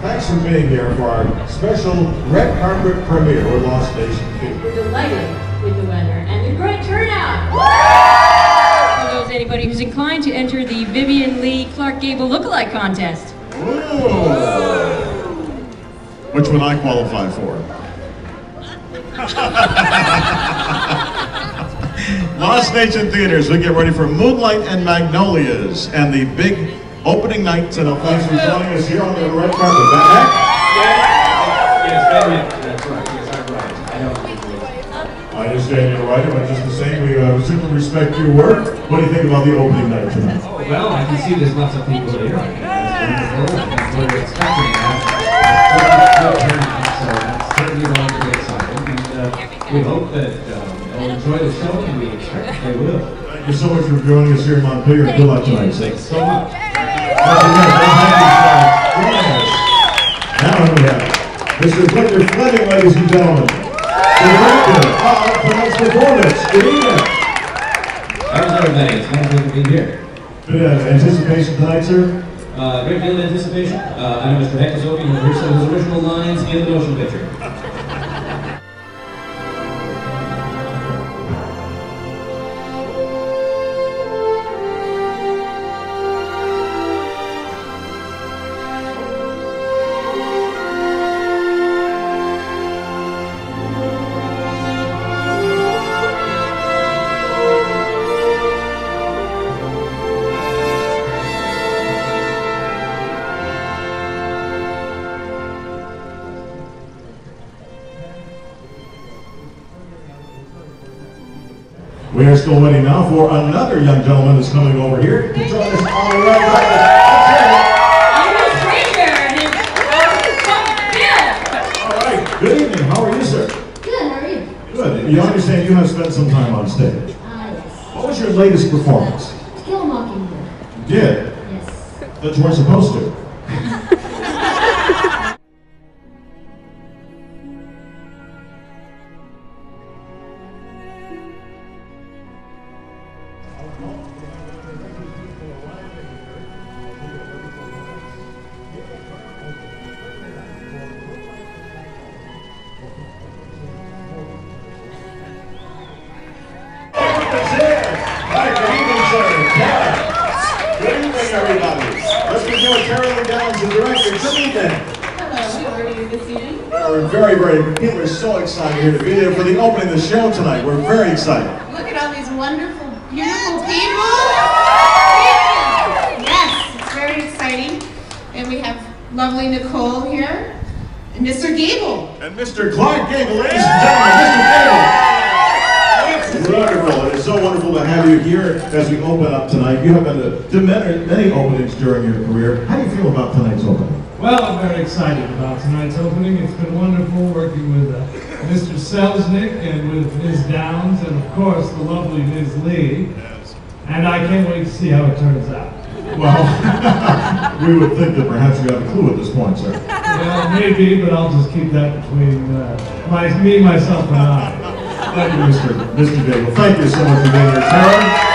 Thanks for being here for our special red carpet premiere with Lost Nation Theater. We're delighted with the weather and the great turnout. Woo! For those anybody who's inclined to enter the Vivian Lee Clark Gable lookalike contest. Ooh. Which would I qualify for? Lost Nation Theaters, we get ready for Moonlight and Magnolias and the big opening night to the place for joining us here on the red carpet. Yes, that's right. Yes, I'm right. I know. I understand you're right, but just the same, we simply respect your work. What do you think about the opening night tonight? Well, I can see there's lots of people here. That's what we're expecting now. So that's certainly going to be exciting. And we hope that they'll enjoy the show, and we expect they will. Thank you so much for joining us here in Montpelier. Good luck tonight. Thanks so much. Now we have Mr. Hector Fleming, ladies and gentlemen, the director of tonight's performance. Good evening. How's everybody? It's wonderful to be here. Good anticipation tonight, sir? Great deal of anticipation. I know Mr. Hector Zobie, and here's some of his original lines in the motion picture. We are still waiting now for another young gentleman that's coming over here. He joined us on the red carpet. I'm a stranger, and it's Bill. All right. Good evening. How are you, sir? Good. How are you? Good. You understand you have spent some time on stage. Yes. What was your latest performance? Kill a Mockingbird. You did? Yes. That you weren't supposed to. Downs, the director. Good evening. Hello, how are you this evening? We're we're so excited here to be there for the opening of the show tonight. We're very excited. Look at all these wonderful, beautiful people. Yes, it's very exciting. And we have lovely Nicole here, and Mr. Gable. And Mr. Clark Gable, ladies and gentlemen, Mr. Gable. Wonderful. It is so wonderful to have you here as we open up tonight. You have been to many openings during your career. How do you feel about tonight's opening? Well, I'm very excited about tonight's opening. It's been wonderful working with Mr. Selznick and with Ms. Downs and, of course, the lovely Ms. Lee. Yes. And I can't wait to see how it turns out. Well, we would think that perhaps you have a clue at this point, sir. Well, maybe, but I'll just keep that between me, myself, and I. Thank you, Mr. Gable. Thank you so much for being here, Carolyn.